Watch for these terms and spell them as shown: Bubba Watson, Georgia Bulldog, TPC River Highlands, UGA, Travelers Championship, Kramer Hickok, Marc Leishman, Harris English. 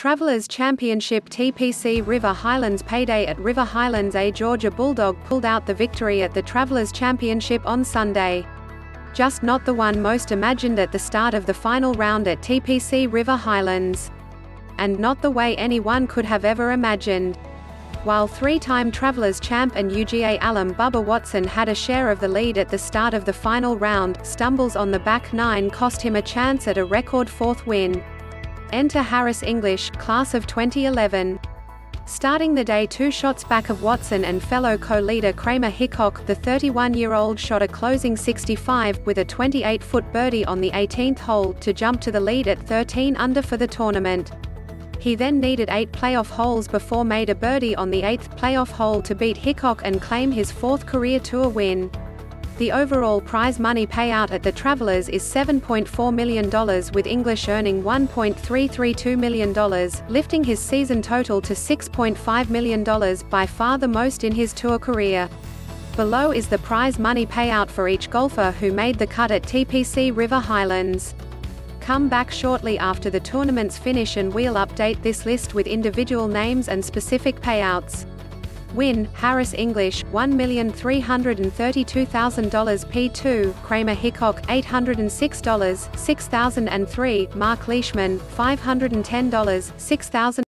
Travelers Championship TPC River Highlands payday at River Highlands. A Georgia Bulldog pulled out the victory at the Travelers Championship on Sunday. Just not the one most imagined at the start of the final round at TPC River Highlands. And not the way anyone could have ever imagined. While three-time Travelers champ and UGA alum Bubba Watson had a share of the lead at the start of the final round, stumbles on the back nine cost him a chance at a record fourth win. Enter Harris English, class of 2011. Starting the day 2 shots back of Watson and fellow co-leader Kramer Hickok, the 31-year-old shot a closing 65, with a 28-foot birdie on the 18th hole, to jump to the lead at 13 under for the tournament. He then needed 8 playoff holes before made a birdie on the 8th playoff hole to beat Hickok and claim his 4th career tour win. The overall prize money payout at the Travelers is $7.4 million, with English earning $1.332 million, lifting his season total to $6.5 million, by far the most in his tour career. Below is the prize money payout for each golfer who made the cut at TPC River Highlands. Come back shortly after the tournament's finish and we'll update this list with individual names and specific payouts. Win: Harris English, $1,332,000. P2, Kramer Hickok, $806, $6,003, Marc Leishman, $510, $6,000.